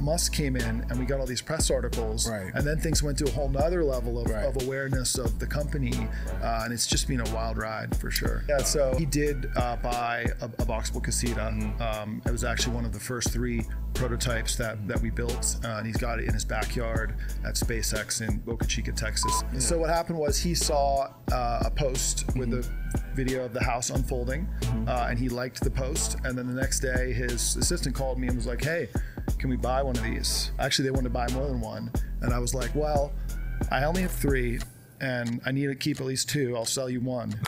Musk came in and we got all these press articles, right, and then things went to a whole nother level of, right, of awareness of the company, right, and it's just been a wild ride for sure. Yeah, so he did buy a Boxabl Casita. Mm-hmm. It was actually one of the first three prototypes that we built, and he's got it in his backyard at SpaceX in Boca Chica, Texas. Yeah. So what happened was he saw a post with the video of the house unfolding, and he liked the post, and then the next day his assistant called me and was like, hey, can we buy one of these? Actually, they wanted to buy more than one, and I was like, well, I only have three and I need to keep at least two. I'll sell you one.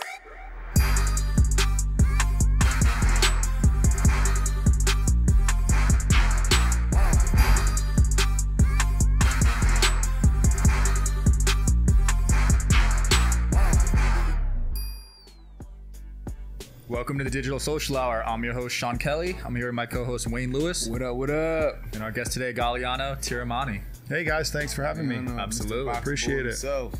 Welcome to the Digital Social Hour. I'm your host, Sean Kelly. I'm here with my co-host, Wayne Lewis. What up, what up? And our guest today, Galiano Tiramani. Hey guys, thanks for having me. Absolutely. Appreciate it. So,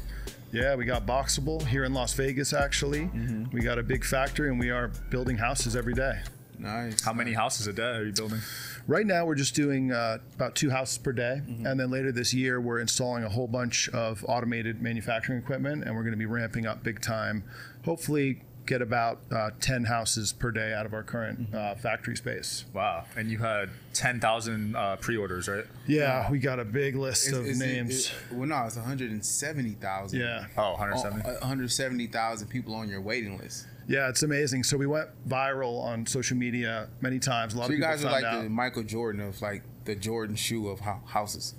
yeah, we got Boxabl here in Las Vegas, actually. We got a big factory and we are building houses every day. Nice. How many houses a day are you building? Right now, we're just doing about 2 houses per day. And then later this year, we're installing a whole bunch of automated manufacturing equipment, and we're going to be ramping up big time. Hopefully, get about 10 houses per day out of our current factory space. Wow. And you had 10,000 pre-orders, right? Yeah, we got a big list of names. It's 170,000. Yeah. Oh, 170. 170,000 people on your waiting list. Yeah, it's amazing. So we went viral on social media many times. A lot of people found out. So you guys are like the Michael Jordan of like the Jordan shoe of houses.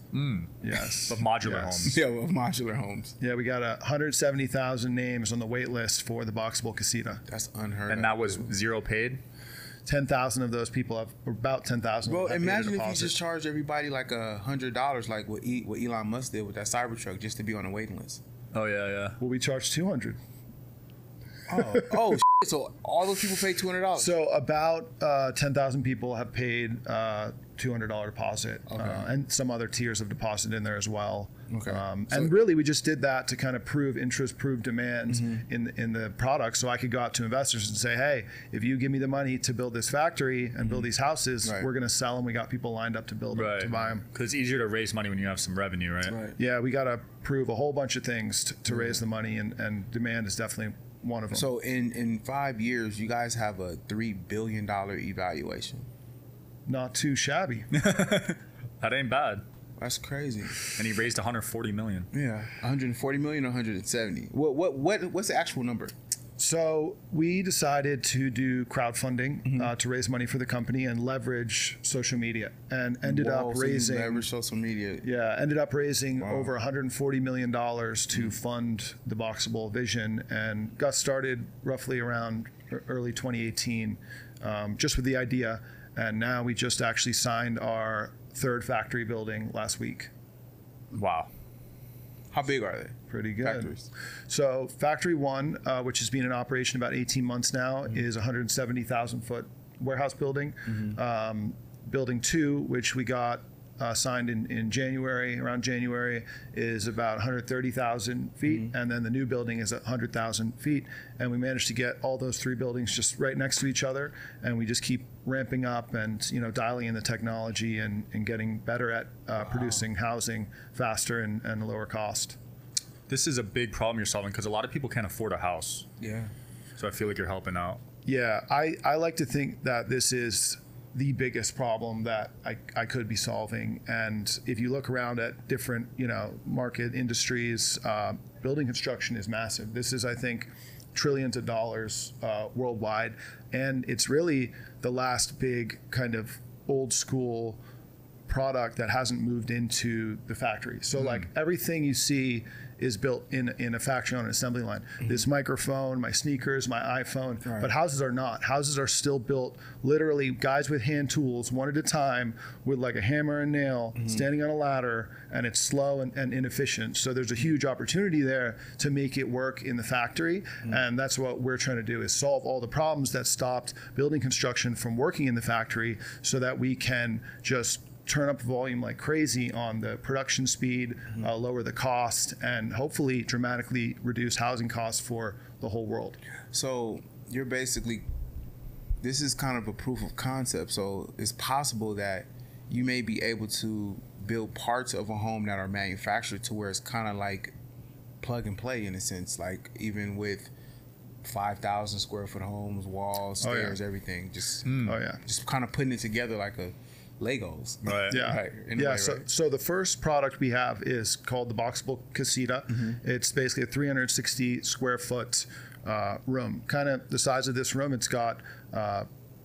Yes. Of modular homes. Yeah, of modular homes. Yeah, we got 170,000 names on the wait list for the Boxabl Casita. That's unheard of. And that was zero paid? 10,000 of those people have, or about 10,000. Well, imagine if you just charged everybody like $100, like what Elon Musk did with that Cybertruck, just to be on the waiting list. Oh, yeah, yeah. Well, we charged $200. Oh, so all those people paid $200. So about 10,000 people have paid $200 deposit, and some other tiers of deposit in there as well. Okay. So and really, we just did that to kind of prove interest, prove demand in the product, so I could go out to investors and say, hey, if you give me the money to build this factory and build these houses, we're going to sell them. We got people lined up to build them, to buy them. Because it's easier to raise money when you have some revenue, right? Right. Yeah, we got to prove a whole bunch of things to raise the money, and demand is definitely one of them. So in 5 years, you guys have a $3 billion evaluation. Not too shabby. That ain't bad. That's crazy. And he raised 140 million. Yeah. 140 million or 170. What's the actual number? So we decided to do crowdfunding to raise money for the company and leverage social media, and ended up raising over $140 million to fund the Boxabl vision, and got started roughly around early 2018 just with the idea. And now we just actually signed our 3rd factory building last week. Wow. How big are they? Pretty good. Factories. So factory 1, which has been in operation about 18 months now, is 170,000 foot warehouse building. Building 2, which we got signed in January, around January, is about 130,000 feet. And then the new building is 100,000 feet. And we managed to get all those 3 buildings just right next to each other. And we just keep ramping up and, you know, dialing in the technology and getting better at producing housing faster and lower cost. This is a big problem you're solving, because a lot of people can't afford a house. Yeah. So I feel like you're helping out. Yeah, I like to think that this is the biggest problem that I could be solving. And if you look around at different, you know, market industries, building construction is massive. This is, I think, trillions of dollars worldwide. And it's really the last big kind of old school product that hasn't moved into the factory. So like everything you see is built in a factory on an assembly line. This microphone, my sneakers, my iPhone, but houses are not. Houses are still built literally guys with hand tools, one at a time, with like a hammer and nail, standing on a ladder, and it's slow and inefficient. So there's a huge opportunity there to make it work in the factory. And that's what we're trying to do, is solve all the problems that stopped building construction from working in the factory, so that we can just turn up volume like crazy on the production speed, lower the cost, and hopefully dramatically reduce housing costs for the whole world. So you're basically, this is kind of a proof of concept. So it's possible that you may be able to build parts of a home that are manufactured to where it's kind of like plug and play in a sense, like even with 5,000 square foot homes, walls, stairs, everything, just kind of putting it together like a Legos. So the first product we have is called the Boxabl Casita. Mm-hmm. It's basically a 360 square foot room, kind of the size of this room. It's got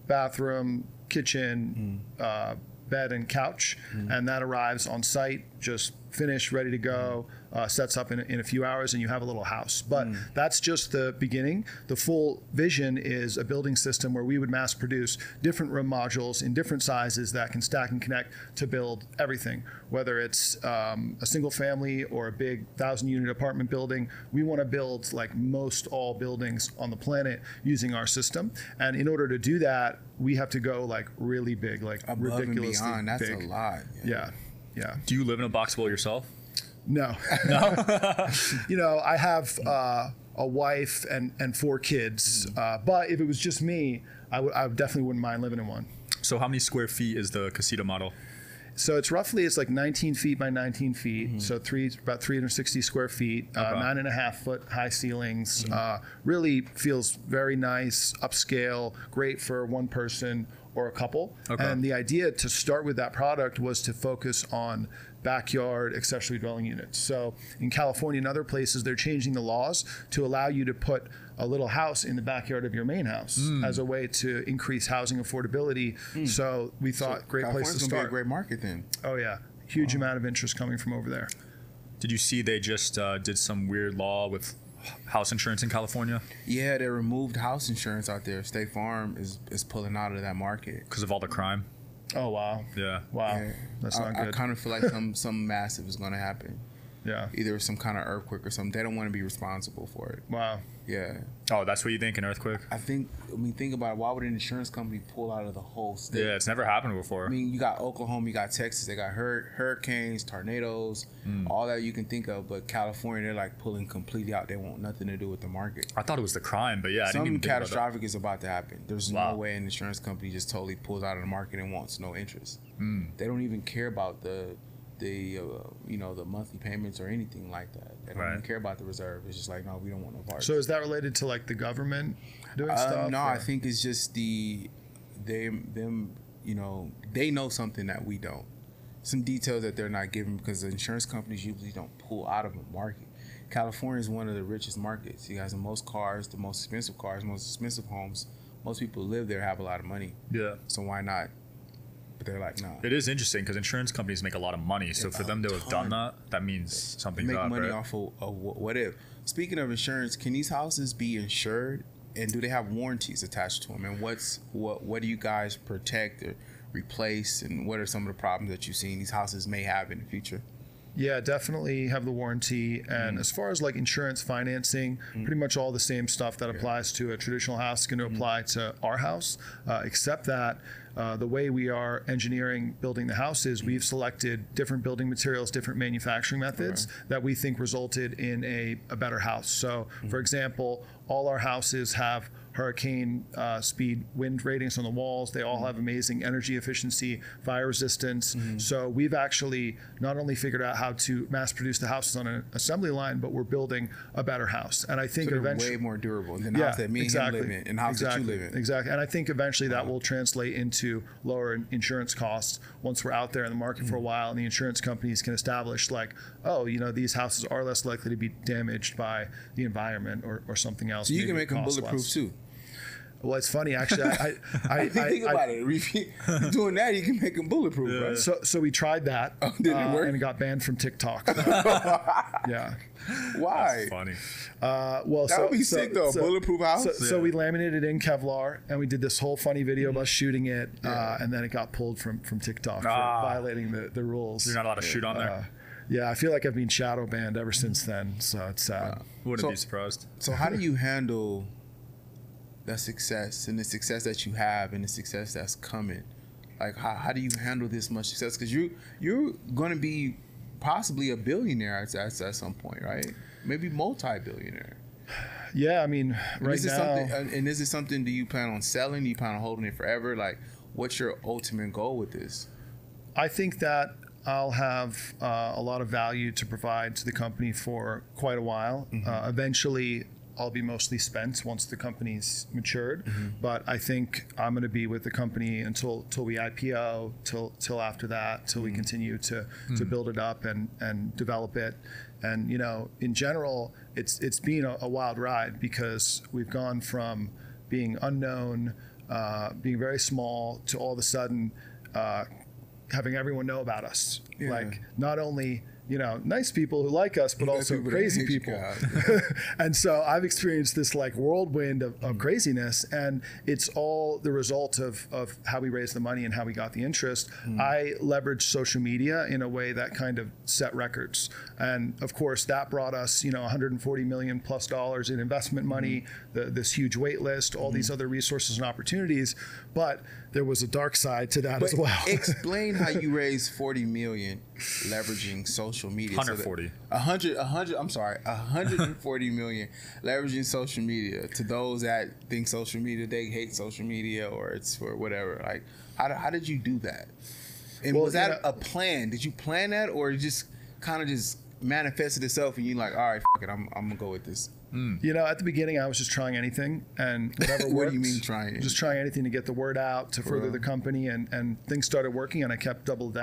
bathroom, kitchen, bed and couch, and that arrives on site, just finished, ready to go, sets up in a few hours, and you have a little house. But that's just the beginning. The full vision is a building system where we would mass produce different room modules in different sizes that can stack and connect to build everything, whether it's a single family or a big 1,000-unit apartment building. We want to build like most all buildings on the planet using our system. And in order to do that, we have to go like really big, like above ridiculously and beyond. That's big. That's a lot. Yeah. Do you live in a Boxabl yourself? No. You know, I have a wife and four kids, but if it was just me, I definitely wouldn't mind living in one. So how many square feet is the Casita model? So it's roughly, it's like 19 feet by 19 feet. Mm-hmm. So about 360 square feet, 9.5 foot high ceilings, really feels very nice, upscale, great for one person or a couple. Okay. And the idea to start with that product was to focus on backyard accessory dwelling units. So in California and other places, they're changing the laws to allow you to put a little house in the backyard of your main house as a way to increase housing affordability. So we thought, great place to start. California's gonna be a great market then. Oh yeah, huge amount of interest coming from over there. Did you see they just did some weird law with house insurance in California? Yeah, they removed house insurance out there. State Farm is pulling out of that market. Because of all the crime? Oh, wow. Yeah. Wow. Yeah. That's not good. I kind of feel like some massive is going to happen. Yeah. Either some kind of earthquake or something. They don't want to be responsible for it. Wow. Yeah. Oh, that's what you think, an earthquake? Think about it. Why would an insurance company pull out of the whole state? Yeah, it's never happened before. I mean, you got Oklahoma, you got Texas, they got hurricanes, tornadoes, all that you can think of. But California, they're like pulling completely out. They want nothing to do with the market. I thought it was the crime, but yeah, something catastrophic is about to happen. There's no way an insurance company just totally pulls out of the market and wants no interest. They don't even care about the monthly payments or anything like that. They don't even care about the reserve. It's just like, no, we don't want no part. So is that related to like the government doing stuff? No, or? I think it's just they know something that we don't. Some details that they're not giving, because the insurance companies usually don't pull out of a market. California is one of the richest markets. You guys have the most cars, the most expensive cars, most expensive homes. Most people live there, have a lot of money. Yeah. So why not? But they're like, no. It is interesting because insurance companies make a lot of money. So for them to have done that means something's up. Make money off of what if. Speaking of insurance, can these houses be insured, and do they have warranties attached to them? And what do you guys protect or replace, and what are some of the problems that you've seen these houses may have in the future? Yeah, definitely have the warranty. And as far as like insurance financing, pretty much all the same stuff that applies to a traditional house is going to apply to our house, except that the way we are engineering building the house is we've selected different building materials, different manufacturing methods that we think resulted in a better house. So for example, all our houses have hurricane speed wind ratings on the walls. They all have amazing energy efficiency, fire resistance. So we've actually not only figured out how to mass produce the houses on an assembly line, but we're building a better house. And I think eventually way more durable than the house that me and him live in and house that you live in. Exactly. And I think eventually that will translate into lower insurance costs once we're out there in the market for a while, and the insurance companies can establish like, oh, you know, these houses are less likely to be damaged by the environment or something else. So you can make them bulletproof too. Well, it's funny, actually. Think about it. Doing that, you can make them bulletproof, right? So we tried that. Oh, did it work? And it got banned from TikTok. Yeah. Why? That's funny. That would be sick, though, bulletproof house. So we laminated it in Kevlar, and we did this whole funny video about shooting it, and then it got pulled from TikTok for violating the rules. You're not allowed to shoot on there? Yeah, I feel like I've been shadow banned ever since then, so it's sad. Wouldn't be surprised. So how do you handle the success and the success that you have and the success that's coming? Like, how do you handle this much success? Because you're going to be possibly a billionaire at some point, right? Maybe multi-billionaire. Yeah, I mean, is it something, do you plan on selling? Do you plan on holding it forever? Like, what's your ultimate goal with this? I think that I'll have a lot of value to provide to the company for quite a while. Mm-hmm. Eventually, I'll be mostly spent once the company's matured. Mm-hmm. But I think I'm going to be with the company until we IPO, till after that, till we continue to build it up and develop it. And you know, in general, it's been a wild ride because we've gone from being unknown, being very small, to all of a sudden having everyone know about us. Yeah. Like not only, you know, nice people who like us, but also crazy people. Yeah. And so I've experienced this like whirlwind of craziness, and it's all the result of how we raised the money and how we got the interest. Mm. I leveraged social media in a way that kind of set records. And of course that brought us, you know, $140 million+ in investment money, this huge wait list, all these other resources and opportunities. But there was a dark side to that as well. Explain how you raised $40 million leveraging social media. 140. $140 million leveraging social media. To those that think social media, they hate social media or it's for whatever. Like, how did you do that? And was that a plan? Did you plan that, or it just kind of just manifested itself and you're like, all right, fuck it, I'm gonna go with this? Mm. You know, at the beginning, I was just trying anything and whatever worked. What do you mean trying? Just trying anything to get the word out, to further the company, and things started working, and I kept doubling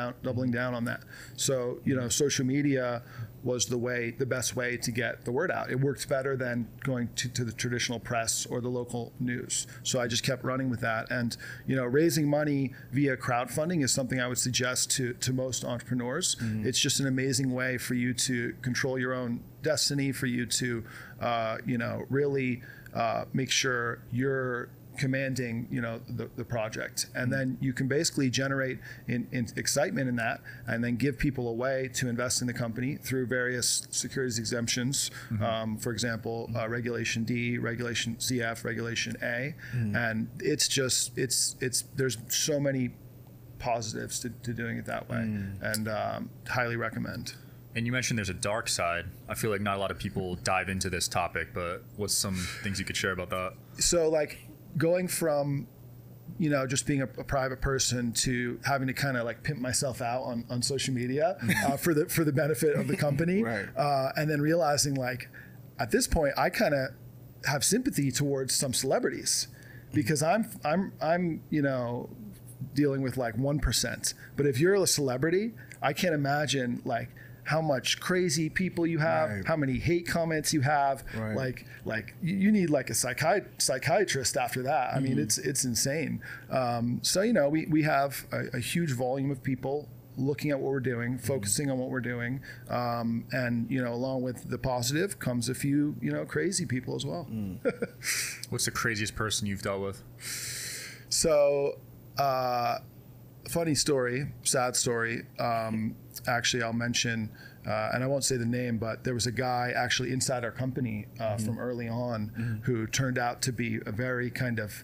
down on that. So, you know, social media was the best way to get the word out. It worked better than going to the traditional press or the local news. So I just kept running with that. And, you know, raising money via crowdfunding is something I would suggest to most entrepreneurs. Mm-hmm. It's just an amazing way for you to control your own destiny, for you to, you know, really make sure you're commanding, you know, the project. And then you can basically generate in excitement in that, and then give people a way to invest in the company through various securities exemptions. Mm-hmm. For example, Regulation D, Regulation CF, Regulation A. Mm-hmm. And it's just, there's so many positives to doing it that way. Mm-hmm. And highly recommend. And you mentioned there's a dark side. I feel like not a lot of people dive into this topic, but what's some things you could share about that? So like, going from, you know, just being a private person to having to kind of like pimp myself out on social media for the benefit of the company. Right. And then realizing, like, at this point, I kind of have sympathy towards some celebrities because I'm you know, dealing with like 1%. But if you're a celebrity, I can't imagine like how much crazy people you have, right, how many hate comments you have. Right. Like you need like a psychiatrist after that. I mean, it's insane. So, you know, we have a huge volume of people looking at what we're doing, focusing on what we're doing. And, you know, along with the positive comes a few, you know, crazy people as well. Mm. What's the craziest person you've dealt with? So, funny story, sad story. Actually, I'll mention, and I won't say the name, but there was a guy actually inside our company from early on who turned out to be a very kind of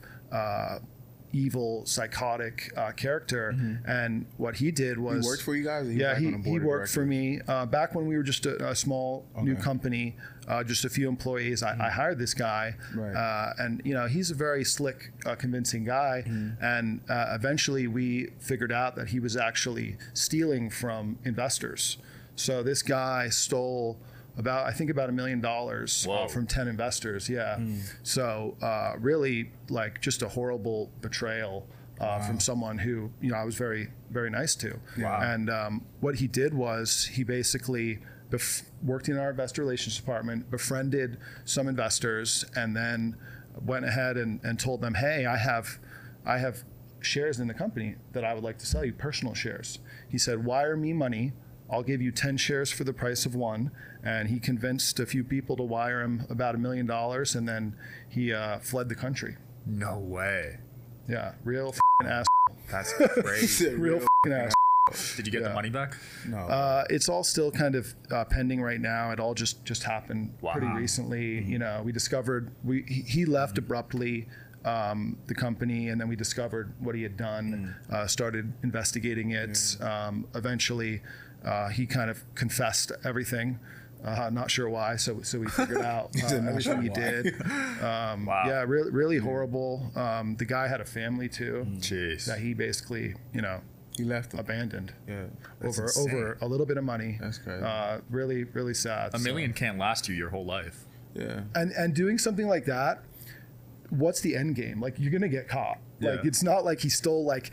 evil, psychotic character. Mm-hmm. And what he did was... He worked for you guys? Yeah, he worked for me. Back when we were just a small new company, just a few employees, I hired this guy. Right. And, you know, he's a very slick, convincing guy. Mm-hmm. And eventually we figured out that he was actually stealing from investors. So this guy stole... about $1 million from 10 investors. Yeah. So really like just a horrible betrayal from someone who, you know, I was very, very nice to. Wow. And what he did was he basically worked in our investor relations department, befriended some investors, and then went ahead and told them, hey, I have shares in the company that I would like to sell you, personal shares. He said, wire me money. I'll give you 10 shares for the price of one. And he convinced a few people to wire him about $1 million. And then he fled the country. No way. Yeah. Real f***ing asshole. That's crazy. Real f***ing asshole. Did you get the money back? No. It's all still kind of pending right now. It all just happened pretty recently. Mm-hmm. You know, we discovered, he left abruptly. The company, and then we discovered what he had done, started investigating it. Eventually, he kind of confessed everything. Not sure why, so we figured out everything he did. Yeah, really horrible. The guy had a family too. Jeez. That he basically, you know, He left abandoned. Yeah, over a little bit of money. That's crazy. Really, really sad. $1 million can't last you your whole life. Yeah. And doing something like that, what's the end game? Like, you're gonna get caught. Yeah. Like, it's not like he stole like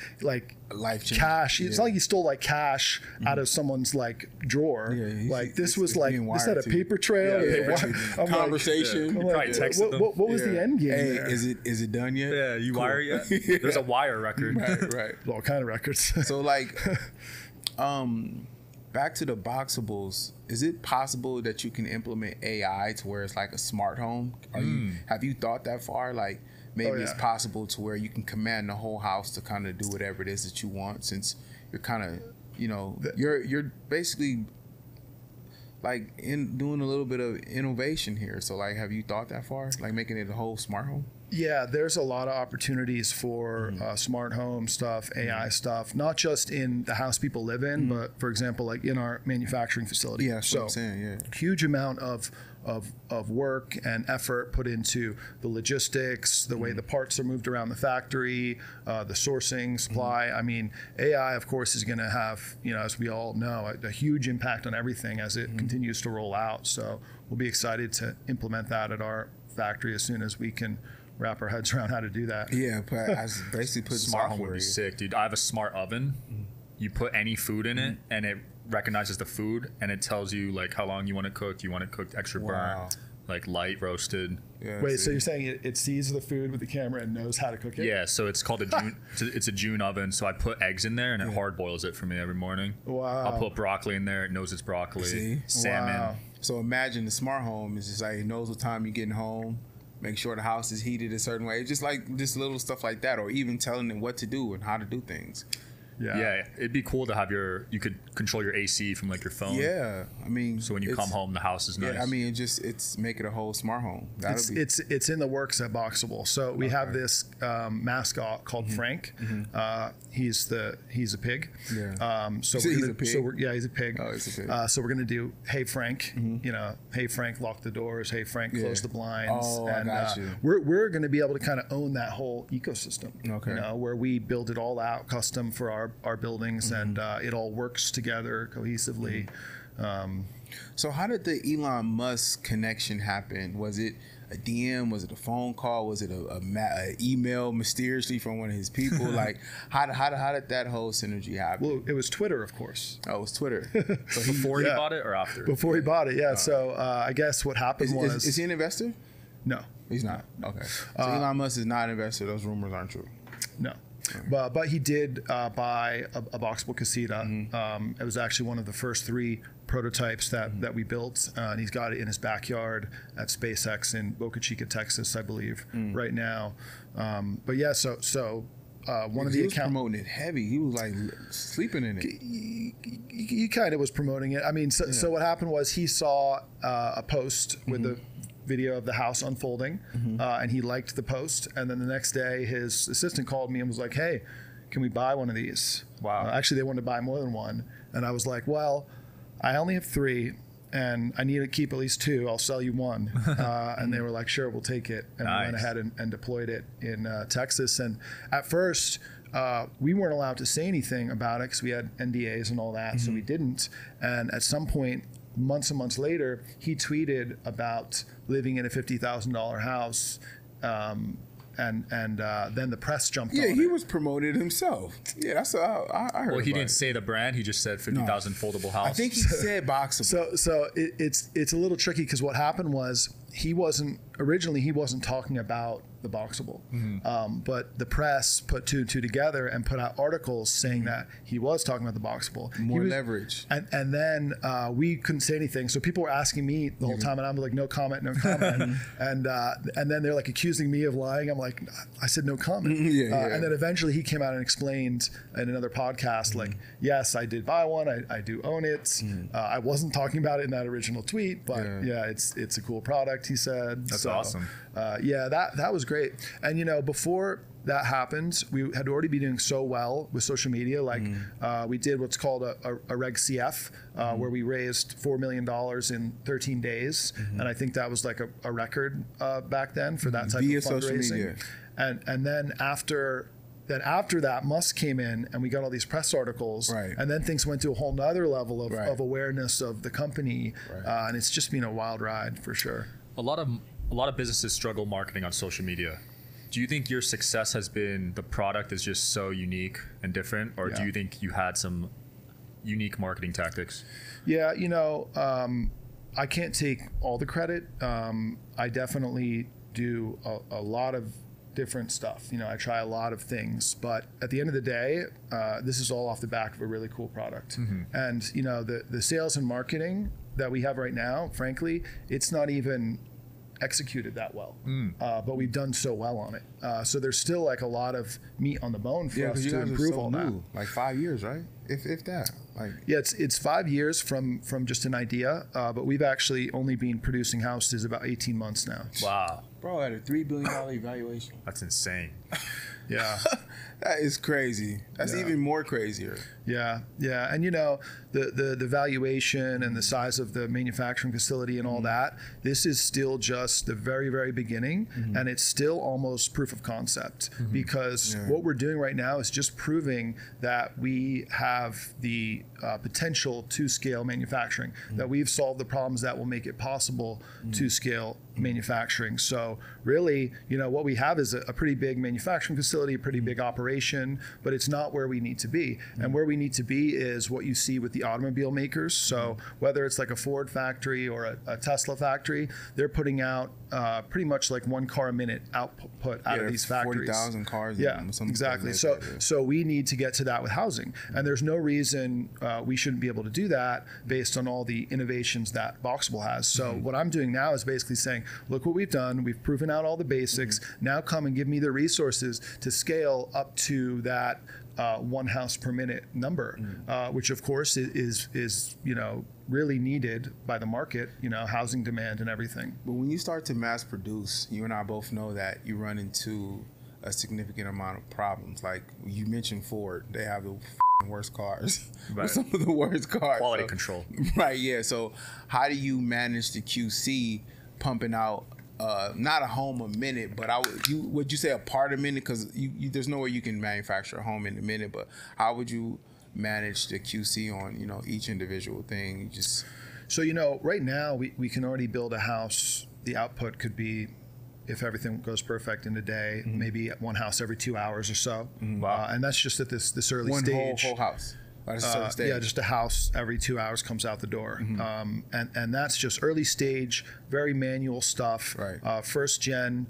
cash. It's not like he stole like cash out of someone's like drawer. Yeah, like this was like this had a paper trail. Yeah, conversation. Like, yeah. What was the end game? Hey, there? Is it done yet? Yeah, you cool. Wire yet? Yeah. There's a wire record. Right. All kind of records. So like, back to the Boxables. Is it possible that you can implement AI to where it's like a smart home? Have you thought that far? Like, maybe it's possible to where you can command the whole house to kind of do whatever it is that you want, since you're kind of, you know, you're basically like doing a little bit of innovation here. So like, have you thought that far? Like making it a whole smart home? Yeah, there's a lot of opportunities for smart home stuff, AI stuff, not just in the house people live in, but for example, like in our manufacturing facility. Yeah, that's what I'm saying, huge amount of work and effort put into the logistics, the way the parts are moved around the factory, the sourcing, supply. I mean, AI, of course, is going to have, you know, as we all know, a huge impact on everything as it continues to roll out. So we'll be excited to implement that at our factory as soon as we can wrap our heads around how to do that. Yeah, but I was basically put smart home would be sick, dude. I have a smart oven. You put any food in it, and it recognizes the food, and it tells you like how long you want to cook. You want it cooked extra burnt, like light roasted. Yeah, wait, so you're saying it sees the food with the camera and knows how to cook it? Yeah, so it's called a June. It's a June oven. So I put eggs in there, and it hard boils it for me every morning. Wow. I'll put broccoli in there. It knows it's broccoli. See? Salmon. Wow. So imagine the smart home is just like it knows what time you're getting home. Make sure the house is heated a certain way. It's just like just little stuff like that, or even telling them what to do and how to do things. Yeah, it'd be cool to have you could control your AC from like your phone. Yeah, I mean, so when you come home, the house is nice. Yeah, I mean, it's make it a whole smart home. It's in the works at Boxable. So we have this mascot called Frank. He's a pig. Yeah. He's a pig. Oh, he's a pig. So we're gonna do Hey Frank. You know, Hey Frank, lock the doors. Hey Frank, close the blinds. Oh, and, I got you. We're gonna be able to kind of own that whole ecosystem. Okay. You know, where we build it all out custom for our buildings, and it all works together cohesively. So how did the Elon Musk connection happen? Was it a DM? Was it a phone call? Was it an email mysteriously from one of his people? Like, how did that whole synergy happen? Well, it was Twitter, of course. Oh, it was Twitter. So before he bought it or after? Before he bought it, yeah. So I guess what happened was... Is he an investor? No. He's not? Okay. So Elon Musk is not an investor. Those rumors aren't true? No. But he did buy a Boxabl Casita. It was actually one of the first 3 prototypes that we built, and he's got it in his backyard at SpaceX in Boca Chica, Texas, I believe, right now. But yeah, one of the accounts promoting it heavy. He was like sleeping in it. He kind of was promoting it. I mean, so what happened was he saw a post with the video of the house unfolding, and he liked the post, and then the next day his assistant called me and was like, hey, can we buy one of these? Wow. Actually, they wanted to buy more than one, and I was like, well, I only have 3, and I need to keep at least 2. I'll sell you one. And they were like, sure, we'll take it. And we went ahead and deployed it in Texas, and at first we weren't allowed to say anything about it because we had NDAs and all that, so we didn't. And at some point, months and months later, he tweeted about living in a $50,000 house, and then the press jumped on it. Yeah, he was promoted himself. Yeah, that's what I heard. Well, he didn't say the brand. He just said 50,000 foldable house. I think he said Boxable. So it's a little tricky because what happened was he wasn't talking about the Boxable, but the press put 2 and 2 together and put out articles saying that he was talking about the Boxable. Leverage. And then we couldn't say anything, so people were asking me the whole time, and I'm like, no comment. And then they're like accusing me of lying. I'm like, I said no comment. And then eventually he came out and explained in another podcast, like, yes, I did buy one. I do own it. I wasn't talking about it in that original tweet, but it's a cool product, he said. That's awesome. That was great. And you know, before that happened, we had already been doing so well with social media. Like we did what's called a Reg CF, where we raised $4 million in 13 days. And I think that was like a record back then for that type of fundraising. Via social media. And then after Then after that, Musk came in and we got all these press articles, right. And then things went to a whole nother level of, right. of awareness of the company, right. And it's just been a wild ride for sure. A lot of businesses struggle marketing on social media. Do you think your success has been the product is just so unique and different, or yeah. do you think you had some unique marketing tactics? Yeah, you know, I can't take all the credit. I definitely do a lot of different stuff. You know, I try a lot of things, but at the end of the day, this is all off the back of a really cool product. Mm-hmm. And you know, the sales and marketing that we have right now, frankly, it's not even executed that well, but we've done so well on it. So there's still like a lot of meat on the bone for us to improve on that. Like 5 years, right? If that. Like yeah, it's 5 years from just an idea, but we've actually only been producing houses about 18 months now. Wow. Bro, at a $3 billion valuation. That's insane. Yeah. That is crazy. That's even more crazier. Yeah, yeah. And you know, the valuation and the size of the manufacturing facility and all that, this is still just the very, very beginning. Mm-hmm. And it's still almost proof of concept because what we're doing right now is just proving that we have the potential to scale manufacturing, that we've solved the problems that will make it possible to scale manufacturing. So really, you know, what we have is a pretty big manufacturing facility, a pretty big operation, but it's not where we need to be. And where we need to be is what you see with the automobile makers. So whether it's like a Ford factory or a Tesla factory, they're putting out pretty much like 1 car a minute output out of these factories. 40,000 cars. Yeah, exactly. So we need to get to that with housing. And there's no reason we shouldn't be able to do that based on all the innovations that Boxabl has. So what I'm doing now is basically saying, look what we've done. We've proven out all the basics. Now come and give me the resources to scale up to that 1 house per minute number, which of course is you know really needed by the market, you know, housing demand and everything. But when you start to mass produce, you and I both know that you run into a significant amount of problems. Like you mentioned Ford, they have the worst cars, right. Some of the worst cars. Quality control. Right, yeah. So how do you manage the QC pumping out not a home a minute, but would you say a part a minute? Because there's no way you can manufacture a home in a minute, but how would you manage the QC on, you know, each individual thing? So, you know, right now we can already build a house. The output could be, if everything goes perfect in a day, maybe at 1 house every 2 hours or so. Wow. And that's just at this early stage. One whole house. Yeah, just a house every 2 hours comes out the door. And that's just early stage, very manual stuff. Right. First gen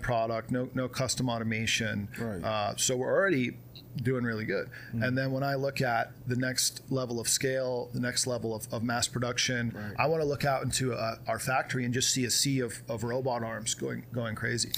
product, no custom automation. Right. So we're already doing really good. And then when I look at the next level of scale, the next level of mass production, right. I want to look out into our factory and just see a sea of robot arms going crazy.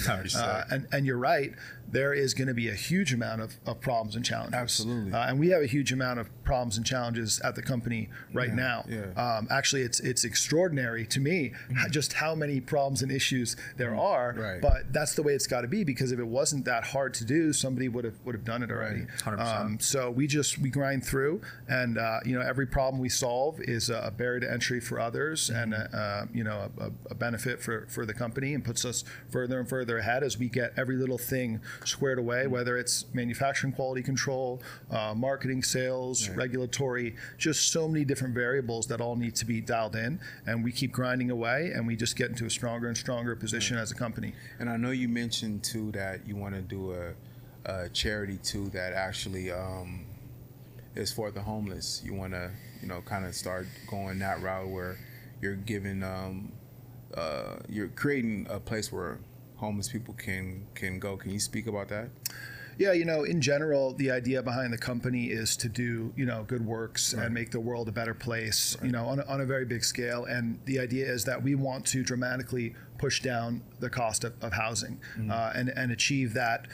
And you're right, there is going to be a huge amount of problems and challenges. Absolutely. And we have a huge amount of problems and challenges at the company right now. Yeah. Actually, it's extraordinary to me just how many problems and issues there are, right. But that's the way it's got to be, because if it wasn't that hard to do, somebody would have done it already. Right. 100%. So we grind through, and you know, every problem we solve is a barrier to entry for others, and you know, a benefit for the company, and puts us further and further ahead as we get every little thing squared away, whether it's manufacturing quality control, marketing, sales, regulatory, just so many different variables that all need to be dialed in, and we keep grinding away, and we just get into a stronger and stronger position as a company. And I know you mentioned too that you want to do a charity too that actually is for the homeless. You want to, you know, kind of start going that route where you're giving, you're creating a place where homeless people can go. Can you speak about that? Yeah, you know, in general, the idea behind the company is to do, you know, good works and make the world a better place, you know, on a very big scale. And the idea is that we want to dramatically push down the cost of housing and achieve that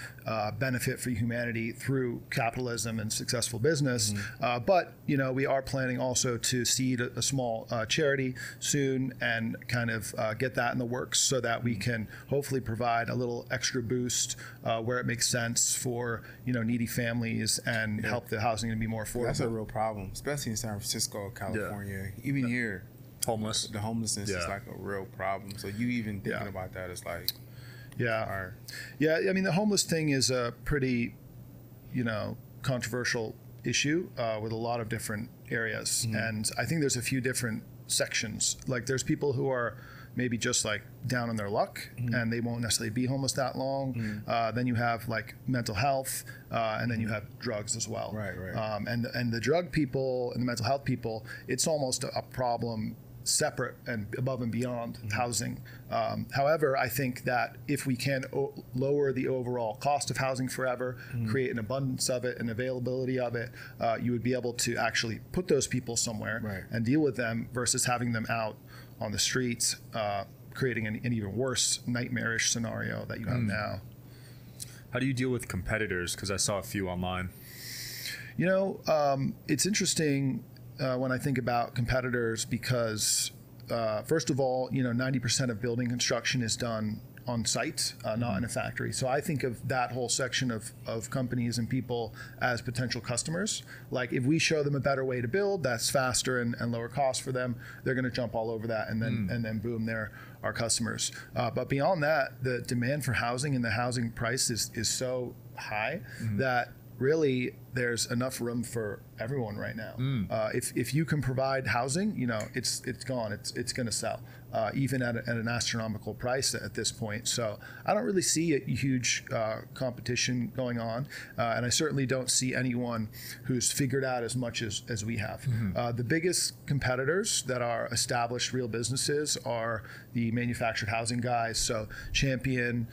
benefit for humanity through capitalism and successful business. But, you know, we are planning also to seed a small charity soon and kind of get that in the works so that we can hopefully provide a little extra boost where it makes sense for, you know, needy families and help the housing to be more affordable. That's a real problem, especially in San Francisco, California, even here. The homelessness is like a real problem. So you even thinking about that is like Yeah. I mean, the homeless thing is a pretty, controversial issue with a lot of different areas. Mm-hmm. And I think there's a few different sections. Like there's people who are maybe just like down on their luck, mm-hmm. and they won't necessarily be homeless that long. Mm-hmm. Then you have like mental health, and then you have drugs as well. Right. And the drug people and the mental health people, it's almost a problem separate and above and beyond mm-hmm. housing. However, I think that if we can lower the overall cost of housing forever, mm-hmm. create an abundance of it, an availability of it, you would be able to actually put those people somewhere and deal with them versus having them out on the streets, creating an even worse nightmarish scenario that you have now. How do you deal with competitors? Because I saw a few online. It's interesting when I think about competitors because, first of all, 90% of building construction is done on site, not in a factory. So I think of that whole section of companies and people as potential customers. Like if we show them a better way to build that's faster and lower cost for them, they're gonna jump all over that and then boom, they're our customers. But beyond that, the demand for housing and the housing price is so high that really there's enough room for everyone right now. If you can provide housing, it's gone. It's going to sell even at an astronomical price at this point. So I don't really see a huge competition going on, and I certainly don't see anyone who's figured out as much as we have. The biggest competitors that are established real businesses are the manufactured housing guys. So Champion,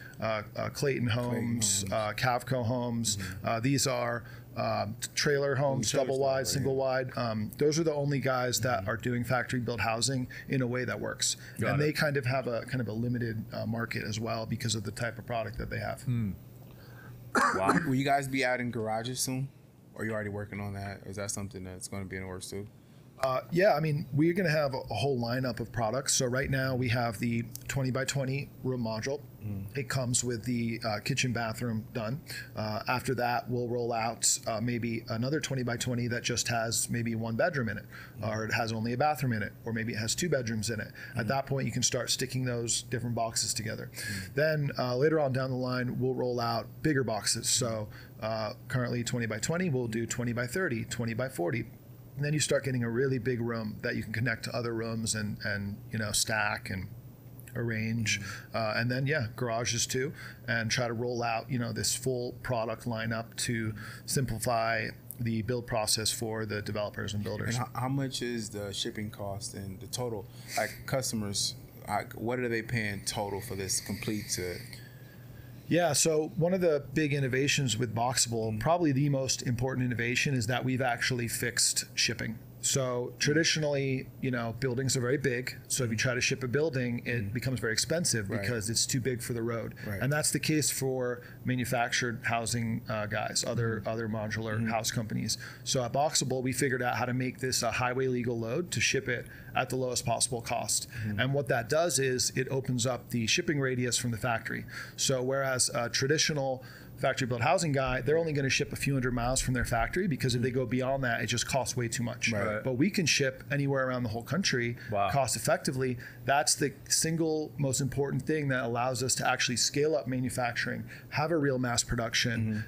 Clayton Homes. Cavco Homes. These are trailer homes, double wide, single wide. Those are the only guys that are doing factory built housing in a way that works. They kind of have a limited market as well because of the type of product that they have. Wow. Will you guys be out in garages soon? Or are you already working on that? Is that something that's going to be in the works too? Yeah, I mean, we're going to have a whole lineup of products. So right now we have the 20 by 20 room module. It comes with the kitchen bathroom done. After that, we'll roll out maybe another 20 by 20 that just has maybe one bedroom in it, or it has only a bathroom in it, or maybe it has two bedrooms in it. At that point, you can start sticking those different boxes together. Then later on down the line, we'll roll out bigger boxes. So currently 20 by 20, we'll do 20 by 30, 20 by 40. And then you start getting a really big room that you can connect to other rooms and stack and arrange. And then, garages too, and try to roll out, this full product lineup to simplify the build process for the developers and builders. And how much is the shipping cost and the total? Like customers, what are they paying total for this complete to... Yeah, so one of the big innovations with Boxabl, probably the most important innovation, is that we've actually fixed shipping. So traditionally, buildings are very big. So if you try to ship a building, it becomes very expensive because it's too big for the road. And that's the case for manufactured housing guys, other modular house companies. So at Boxabl, we figured out how to make this a highway legal load to ship it at the lowest possible cost. And what that does is it opens up the shipping radius from the factory. So whereas a traditional factory built housing guy, they're only going to ship a few hundred miles from their factory because if they go beyond that, it just costs way too much. But we can ship anywhere around the whole country cost effectively. That's the single most important thing that allows us to actually scale up manufacturing, have a real mass production,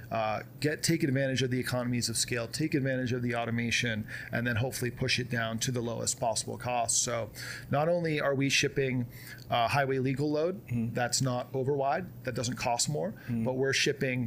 take advantage of the economies of scale, take advantage of the automation, and then hopefully push it down to the lowest possible cost. So not only are we shipping highway legal load, that's not over wide, that doesn't cost more, but we're shipping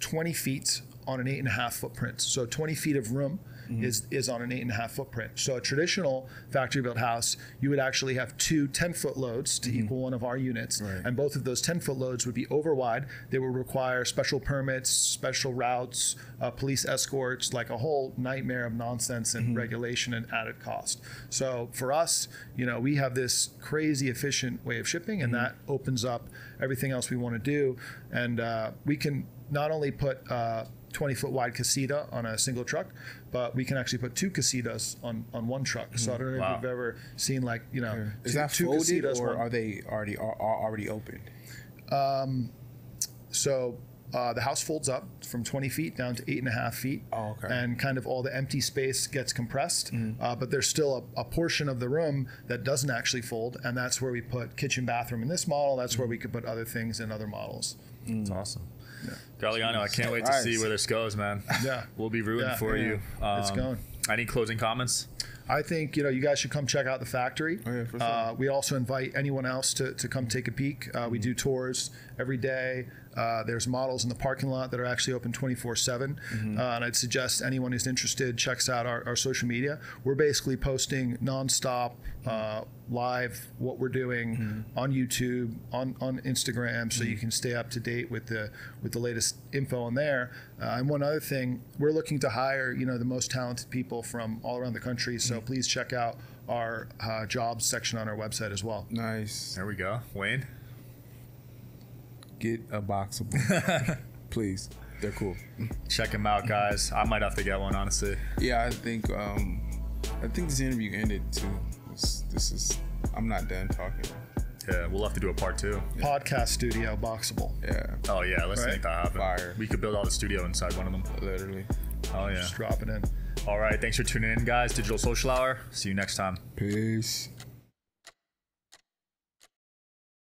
20 feet on an 8.5 footprint. So 20 feet of room is on an 8.5 footprint. So a traditional factory built house, you would actually have two 10-foot loads to equal one of our units. And both of those 10-foot loads would be over wide. They would require special permits, special routes, police escorts, like a whole nightmare of nonsense and regulation and added cost. So for us, we have this crazy efficient way of shipping, and that opens up everything else we want to do. And we can not only put 20-foot wide casita on a single truck, but we can actually put two casitas on one truck. So I don't know if you've ever seen is that two casitas, or are they already opened? So The house folds up from 20 feet down to 8.5 feet. Oh, okay. And kind of all the empty space gets compressed, but there's still a portion of the room that doesn't actually fold, and that's where we put kitchen, bathroom in this model. That's where we could put other things in other models. That's awesome. Yeah. Galiano, I can't wait to see where this goes, man. Yeah. We'll be rooting for you. It's going. Any closing comments? I think, you know, you guys should come check out the factory. Oh, yeah, for sure. We also invite anyone else to come take a peek. We do tours every day. There's models in the parking lot that are actually open 24/7. And I'd suggest anyone who's interested checks out our social media. We're basically posting nonstop live what we're doing on YouTube, on Instagram, so you can stay up to date with the latest info on there. And one other thing, we're looking to hire, you know, the most talented people from all around the country. So please check out our jobs section on our website as well. Nice. There we go. Wayne? Get a Boxabl. Please. They're cool. Check them out, guys. I might have to get one, honestly. Yeah, I think this interview ended too. I'm not done talking. Yeah, we'll have to do a part 2. Yeah. Podcast studio, Boxabl. Yeah. Oh yeah, let's make that happen. Fire. We could build all the studio inside one of them. Literally. Oh yeah. Just drop it in. All right, thanks for tuning in, guys. Digital Social Hour. See you next time. Peace.